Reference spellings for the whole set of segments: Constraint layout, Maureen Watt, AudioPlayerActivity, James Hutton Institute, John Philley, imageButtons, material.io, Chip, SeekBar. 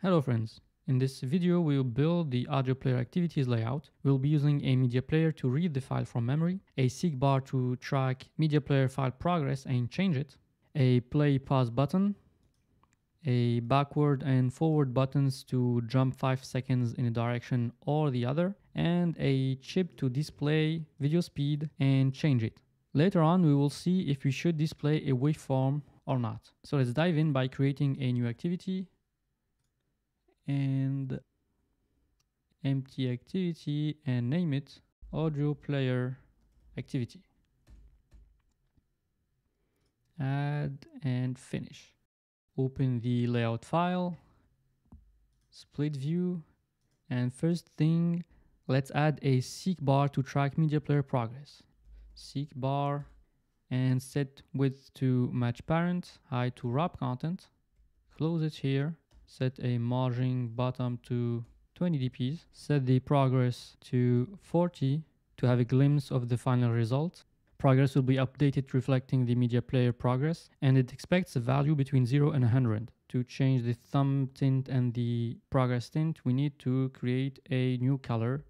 Hello friends, in this video we will build the AudioPlayerActivities layout. We'll be using a media player to read the file from memory, a SeekBar to track media player file progress and change it, a play pause button, a backward and forward buttons to jump 5 seconds in a direction or the other, and a chip to display video speed and change it. Later on we will see if we should display a waveform or not. So let's dive in by creating a new activity and empty activity and name it audio player activity. Add and finish. Open the layout file, split view, and first thing, let's add a SeekBar to track media player progress. SeekBar and set width to match parent, height to wrap content. Close it here. Set a margin bottom to 20 dps. Set the progress to 40 to have a glimpse of the final result. Progress will be updated reflecting the media player progress, and it expects a value between 0 and 100. To change the thumb tint and the progress tint, we need to create a new color.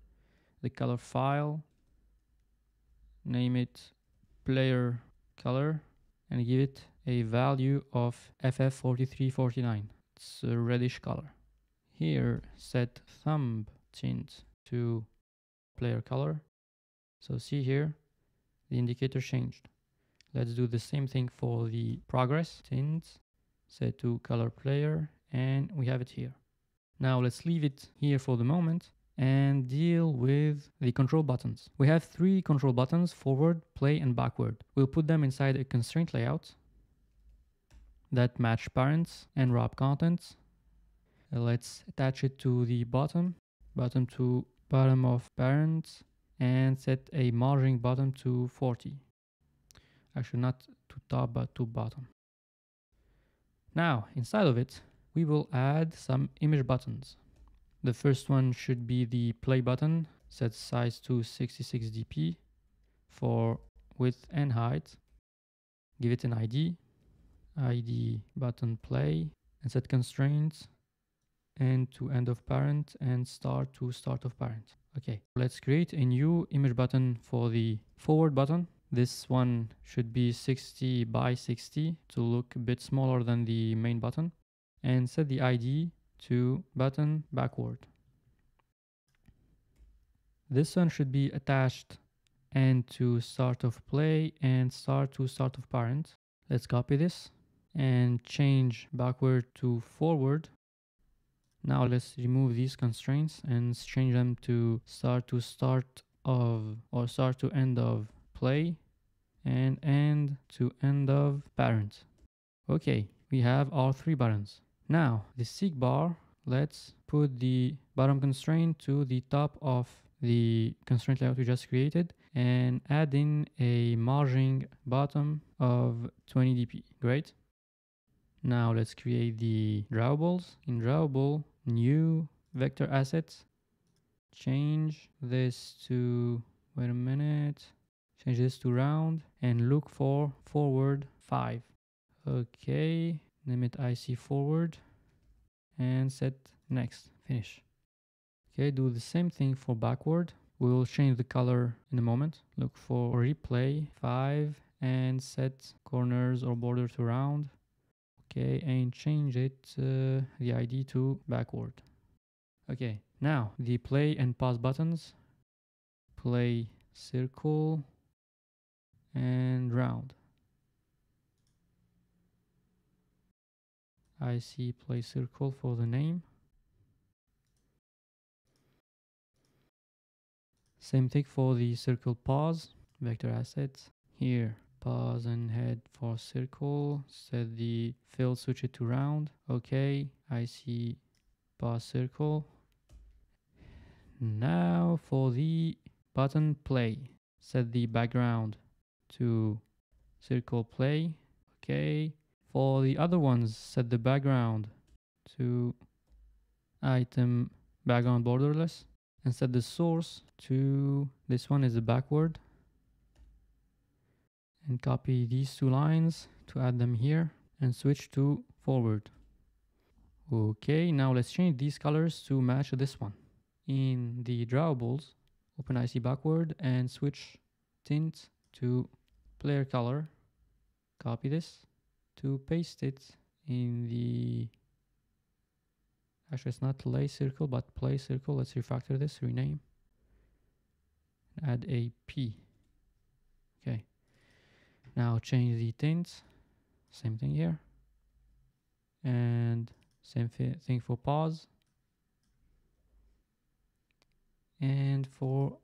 The color file, name it player color, and give it a value of FF4349. It's a reddish color. Here set thumb tint to player color. So see here the indicator changed. Let's do the same thing for the progress tint, set to color player, and we have it here. Now let's leave it here for the moment and deal with the control buttons. We have 3 control buttons: forward, play, and backward. We'll put them inside a constraint layout that match parents and wrap contents. Let's attach it to the bottom to bottom of parents, and set a margin bottom to 40. Actually not to top but to bottom. Now inside of it we will add some image buttons. The first one should be the play button. Set size to 66 dp for width and height. Give it an ID button play, and set constraints end to end of parent and start to start of parent. Okay, let's create a new image button for the forward button. This one should be 60 by 60 to look a bit smaller than the main button, and set the ID to button backward. This one should be attached end to start of play and start to start of parent. Let's copy this and change backward to forward. Now let's remove these constraints and change them to start of or start to end of play and end to end of parent. Okay, we have our 3 buttons. Now the SeekBar, let's put the bottom constraint to the top of the constraint layout we just created and add in a margin bottom of 20 dp. Great. Now let's create the drawables. In drawable, new vector assets. Change this to, change this to round and look for forward 5. Okay, name it IC forward and set next, finish. Okay, do the same thing for backward. We'll change the color in a moment. Look for replay 5 and set corners or border to round. Okay, and change it the ID to backward. Okay, now the play and pause buttons. Play circle and round. I see play circle for the name. Same thing for the circle pause, vector assets. Here pause and head for circle, set the fill, switch it to round. Okay, I see pause circle. Now for the button play, set the background to circle play. Okay, for the other ones, set the background to item background borderless and set the source to this one is the backward. And copy these 2 lines to add them here and switch to forward. Okay, now let's change these colors to match this one. In the drawables, open IC backward and switch tint to player color. Copy this to paste it in the, actually it's not lay circle but play circle. Let's refactor this, rename, add a P. Okay, now change the tint, same thing here, and same thing for pause and for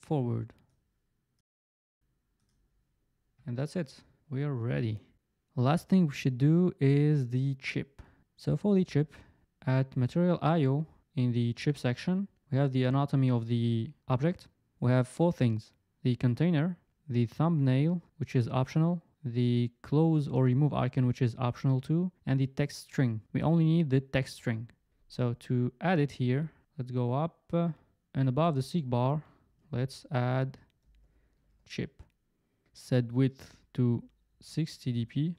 forward. And that's it, we are ready. Last thing we should do is the chip. So for the chip, at material.io in the chip section, we have the anatomy of the object. We have four things: the container, the thumbnail, which is optional, the close or remove icon, which is optional too, and the text string. We only need the text string. So to add it here, let's go up and above the seek bar, let's add chip. Set width to 60 dp,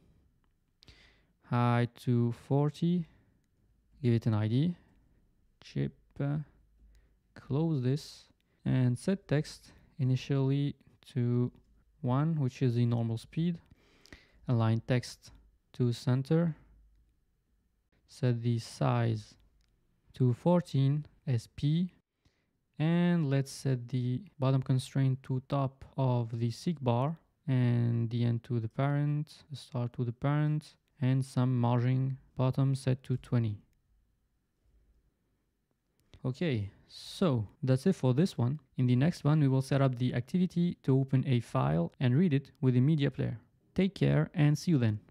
height to 40, give it an ID, chip, close this, and set text initially to 1, which is the normal speed, align text to center, set the size to 14 SP, and let's set the bottom constraint to top of the seek bar, and the end to the parent, the start to the parent, and some margin bottom set to 20. Okay, so that's it for this one. In the next one, we will set up the activity to open a file and read it with the media player. Take care and see you then.